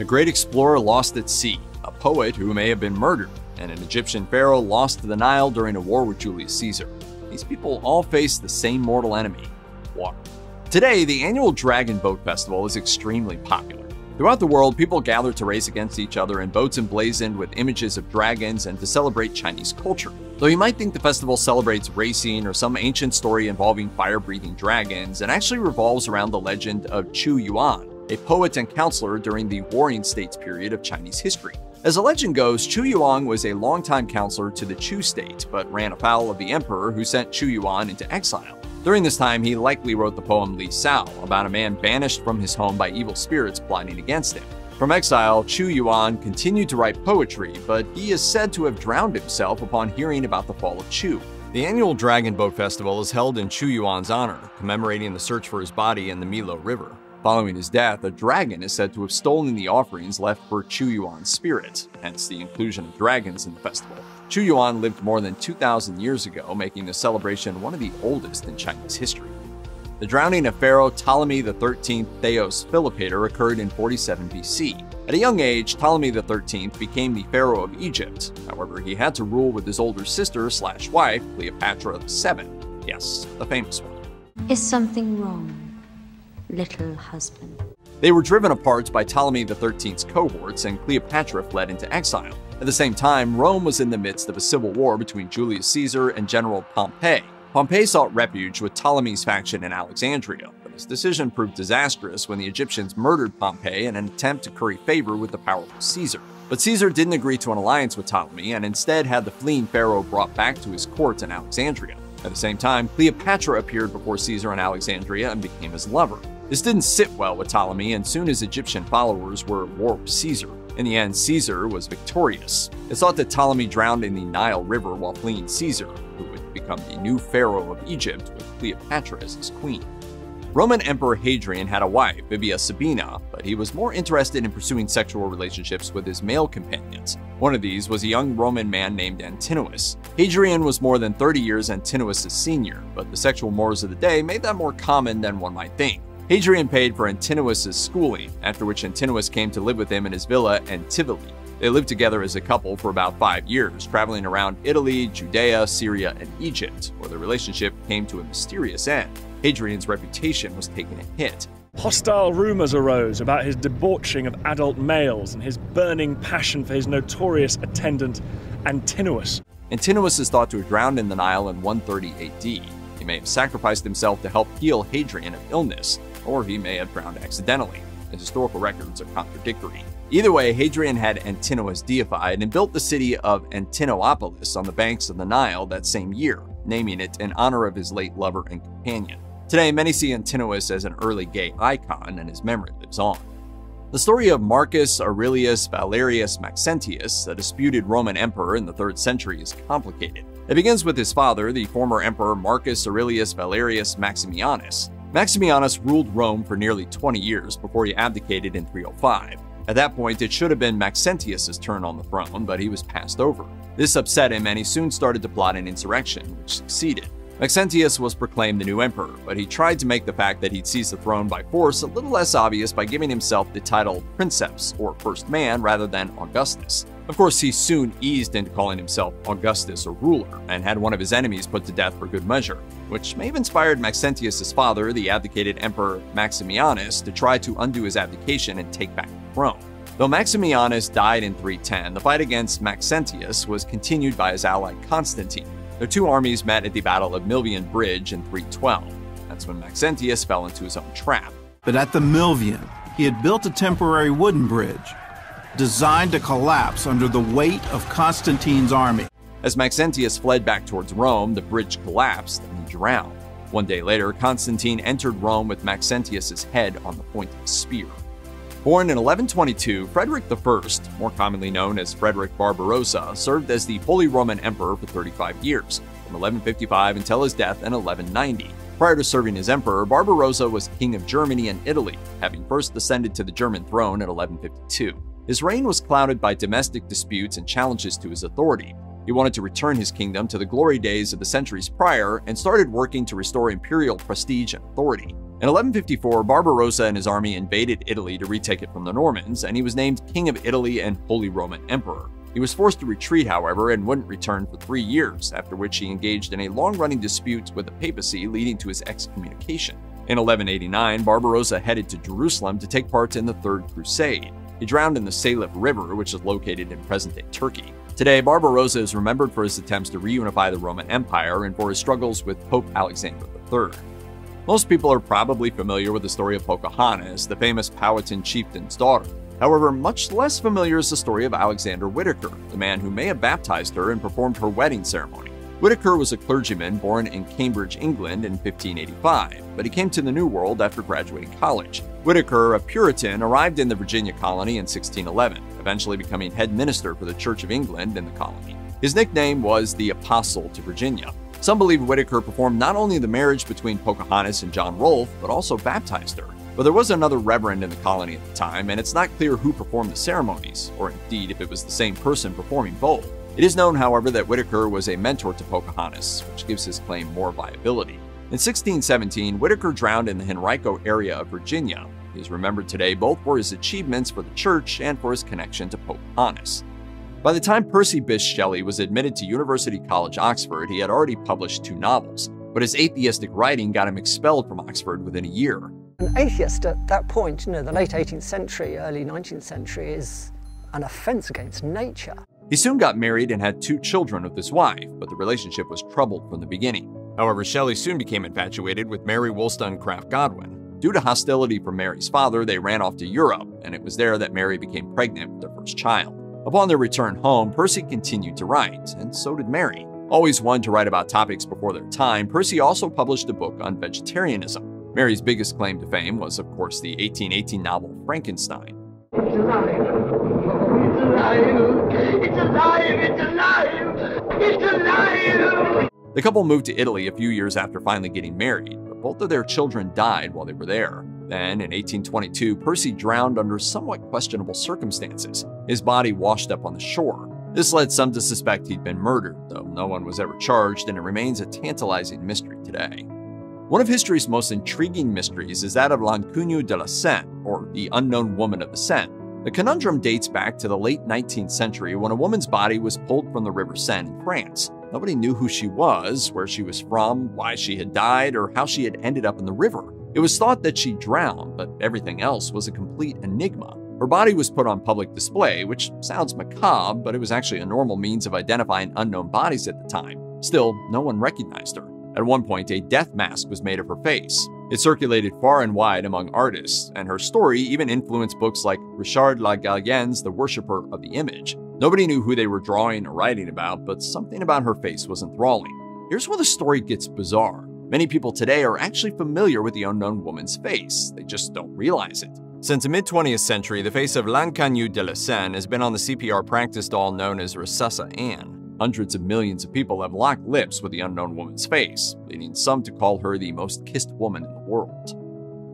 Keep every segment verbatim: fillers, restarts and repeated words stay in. A great explorer lost at sea, a poet who may have been murdered, and an Egyptian pharaoh lost to the Nile during a war with Julius Caesar. These people all face the same mortal enemy, water. Today, the annual Dragon Boat Festival is extremely popular. Throughout the world, people gather to race against each other in boats emblazoned with images of dragons and to celebrate Chinese culture. Though you might think the festival celebrates racing or some ancient story involving fire-breathing dragons, it actually revolves around the legend of Qu Yuan, a poet and counselor during the Warring States period of Chinese history. As the legend goes, Qu Yuan was a longtime counselor to the Chu state, but ran afoul of the emperor who sent Qu Yuan into exile. During this time, he likely wrote the poem Li Sao, about a man banished from his home by evil spirits plotting against him. From exile, Qu Yuan continued to write poetry, but he is said to have drowned himself upon hearing about the fall of Chu. The annual Dragon Boat Festival is held in Qu Yuan's honor, commemorating the search for his body in the Miluo River. Following his death, a dragon is said to have stolen the offerings left for Qu Yuan's spirit, hence the inclusion of dragons in the festival. Qu Yuan lived more than two thousand years ago, making the celebration one of the oldest in Chinese history. The drowning of Pharaoh Ptolemy the thirteenth Theos Philopator occurred in forty-seven B C. At a young age, Ptolemy the thirteenth became the Pharaoh of Egypt. However, he had to rule with his older sister slash wife, Cleopatra the seventh. Yes, the famous one. Is something wrong, little husband? They were driven apart by Ptolemy the thirteenth's cohorts, and Cleopatra fled into exile. At the same time, Rome was in the midst of a civil war between Julius Caesar and General Pompey. Pompey sought refuge with Ptolemy's faction in Alexandria, but his decision proved disastrous when the Egyptians murdered Pompey in an attempt to curry favor with the powerful Caesar. But Caesar didn't agree to an alliance with Ptolemy and instead had the fleeing pharaoh brought back to his court in Alexandria. At the same time, Cleopatra appeared before Caesar in Alexandria and became his lover. This didn't sit well with Ptolemy, and soon his Egyptian followers were at war with Caesar. In the end, Caesar was victorious. It's thought that Ptolemy drowned in the Nile River while fleeing Caesar, who would become the new pharaoh of Egypt with Cleopatra as his queen. Roman Emperor Hadrian had a wife, Vivia Sabina, but he was more interested in pursuing sexual relationships with his male companions. One of these was a young Roman man named Antinous. Hadrian was more than thirty years Antinous' senior, but the sexual mores of the day made that more common than one might think. Hadrian paid for Antinous' schooling, after which Antinous came to live with him in his villa Antivoli. They lived together as a couple for about five years, traveling around Italy, Judea, Syria, and Egypt, where their relationship came to a mysterious end. Hadrian's reputation was taking a hit. Hostile rumors arose about his debauching of adult males and his burning passion for his notorious attendant, Antinous. Antinous is thought to have drowned in the Nile in one thirty A D. He may have sacrificed himself to help heal Hadrian of illness, or he may have drowned accidentally. The historical records are contradictory. Either way, Hadrian had Antinous deified and built the city of Antinoopolis on the banks of the Nile that same year, naming it in honor of his late lover and companion. Today, many see Antinous as an early gay icon, and his memory lives on. The story of Marcus Aurelius Valerius Maxentius, a disputed Roman emperor in the third century, is complicated. It begins with his father, the former emperor Marcus Aurelius Valerius Maximianus. Maximianus ruled Rome for nearly twenty years before he abdicated in three oh five. At that point, it should have been Maxentius' turn on the throne, but he was passed over. This upset him, and he soon started to plot an insurrection, which succeeded. Maxentius was proclaimed the new emperor, but he tried to make the fact that he'd seized the throne by force a little less obvious by giving himself the title Princeps, or First Man, rather than Augustus. Of course, he soon eased into calling himself Augustus, or ruler, and had one of his enemies put to death for good measure, which may have inspired Maxentius' father, the abdicated emperor Maximianus, to try to undo his abdication and take back the throne. Though Maximianus died in three ten, the fight against Maxentius was continued by his ally Constantine. Their two armies met at the Battle of Milvian Bridge in three twelve. That's when Maxentius fell into his own trap. But at the Milvian, he had built a temporary wooden bridge, designed to collapse under the weight of Constantine's army. As Maxentius fled back towards Rome, the bridge collapsed and he drowned. One day later, Constantine entered Rome with Maxentius's head on the point of a spear. Born in eleven twenty-two, Frederick the First, more commonly known as Frederick Barbarossa, served as the Holy Roman Emperor for thirty-five years, from eleven fifty-five until his death in eleven ninety. Prior to serving as emperor, Barbarossa was king of Germany and Italy, having first ascended to the German throne in eleven fifty-two. His reign was clouded by domestic disputes and challenges to his authority. He wanted to return his kingdom to the glory days of the centuries prior and started working to restore imperial prestige and authority. In eleven fifty-four, Barbarossa and his army invaded Italy to retake it from the Normans, and he was named King of Italy and Holy Roman Emperor. He was forced to retreat, however, and wouldn't return for three years, after which he engaged in a long-running dispute with the papacy, leading to his excommunication. In eleven eighty-nine, Barbarossa headed to Jerusalem to take part in the Third Crusade. He drowned in the Saleph River, which is located in present-day Turkey. Today, Barbarossa is remembered for his attempts to reunify the Roman Empire and for his struggles with Pope Alexander the third. Most people are probably familiar with the story of Pocahontas, the famous Powhatan chieftain's daughter. However, much less familiar is the story of Alexander Whitaker, the man who may have baptized her and performed her wedding ceremony. Whitaker was a clergyman born in Cambridge, England in fifteen eighty-five, but he came to the New World after graduating college. Whitaker, a Puritan, arrived in the Virginia colony in sixteen eleven, eventually becoming head minister for the Church of England in the colony. His nickname was the Apostle to Virginia. Some believe Whitaker performed not only the marriage between Pocahontas and John Rolfe, but also baptized her. But there was another reverend in the colony at the time, and it's not clear who performed the ceremonies, or indeed if it was the same person performing both. It is known, however, that Whitaker was a mentor to Pocahontas, which gives his claim more viability. In sixteen seventeen, Whitaker drowned in the Henrico area of Virginia. He is remembered today both for his achievements for the church and for his connection to Pocahontas. By the time Percy Bysshe Shelley was admitted to University College Oxford, he had already published two novels, but his atheistic writing got him expelled from Oxford within a year. An atheist at that point, you know, the late eighteenth century, early nineteenth century, is an offense against nature. He soon got married and had two children with his wife, but the relationship was troubled from the beginning. However, Shelley soon became infatuated with Mary Wollstonecraft Godwin. Due to hostility from Mary's father, they ran off to Europe, and it was there that Mary became pregnant with their first child. Upon their return home, Percy continued to write, and so did Mary. Always one to write about topics before their time, Percy also published a book on vegetarianism. Mary's biggest claim to fame was, of course, the eighteen eighteen novel Frankenstein. It's alive! It's alive! It's alive! It's alive! It's alive! The couple moved to Italy a few years after finally getting married, but both of their children died while they were there. Then, in eighteen twenty-two, Percy drowned under somewhat questionable circumstances, his body washed up on the shore. This led some to suspect he'd been murdered, though no one was ever charged, and it remains a tantalizing mystery today. One of history's most intriguing mysteries is that of L'Inconnue de la Seine, or the unknown woman of the Seine. The conundrum dates back to the late nineteenth century when a woman's body was pulled from the River Seine in France. Nobody knew who she was, where she was from, why she had died, or how she had ended up in the river. It was thought that she drowned, but everything else was a complete enigma. Her body was put on public display, which sounds macabre, but it was actually a normal means of identifying unknown bodies at the time. Still, no one recognized her. At one point, a death mask was made of her face. It circulated far and wide among artists, and her story even influenced books like Richard Lagallienne's The Worshipper of the Image. Nobody knew who they were drawing or writing about, but something about her face was enthralling. Here's where the story gets bizarre. Many people today are actually familiar with the unknown woman's face, they just don't realize it. Since the mid-twentieth century, the face of L'Inconnue de la Seine has been on the C P R practice doll known as Resusci Anne. Hundreds of millions of people have locked lips with the unknown woman's face, leading some to call her the most kissed woman in the world.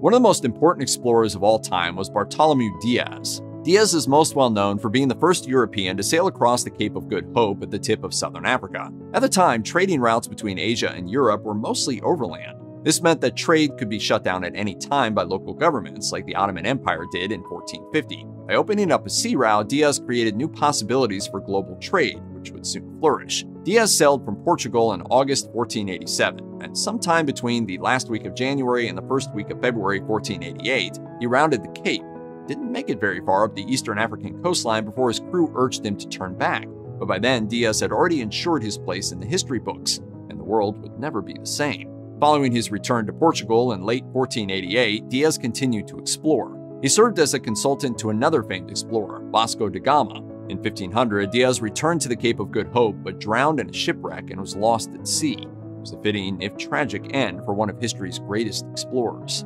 One of the most important explorers of all time was Bartolomeu Diaz. Diaz is most well known for being the first European to sail across the Cape of Good Hope at the tip of southern Africa. At the time, trading routes between Asia and Europe were mostly overland. This meant that trade could be shut down at any time by local governments, like the Ottoman Empire did in fourteen fifty. By opening up a sea route, Diaz created new possibilities for global trade, which would soon flourish. Diaz sailed from Portugal in August fourteen eighty-seven, and sometime between the last week of January and the first week of February fourteen eighty-eight, he rounded the Cape. Didn't make it very far up the eastern African coastline before his crew urged him to turn back, but by then Diaz had already ensured his place in the history books, and the world would never be the same. Following his return to Portugal in late fourteen eighty-eight, Diaz continued to explore. He served as a consultant to another famed explorer, Vasco da Gama. In fifteen hundred, Diaz returned to the Cape of Good Hope but drowned in a shipwreck and was lost at sea. It was a fitting, if tragic, end for one of history's greatest explorers.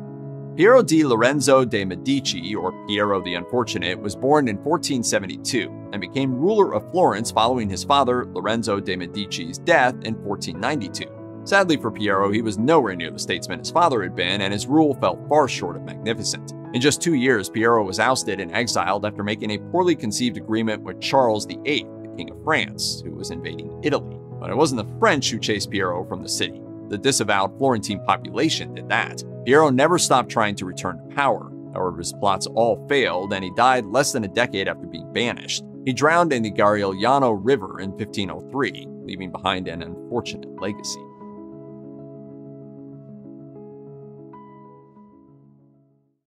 Piero di Lorenzo de' Medici, or Piero the Unfortunate, was born in fourteen seventy-two and became ruler of Florence following his father, Lorenzo de' Medici's, death in fourteen ninety-two. Sadly for Piero, he was nowhere near the statesman his father had been, and his rule fell far short of magnificent. In just two years, Piero was ousted and exiled after making a poorly conceived agreement with Charles the eighth, the King of France, who was invading Italy. But it wasn't the French who chased Piero from the city. The disavowed Florentine population did that. Piero never stopped trying to return to power. However, his plots all failed, and he died less than a decade after being banished. He drowned in the Garigliano River in fifteen oh three, leaving behind an unfortunate legacy.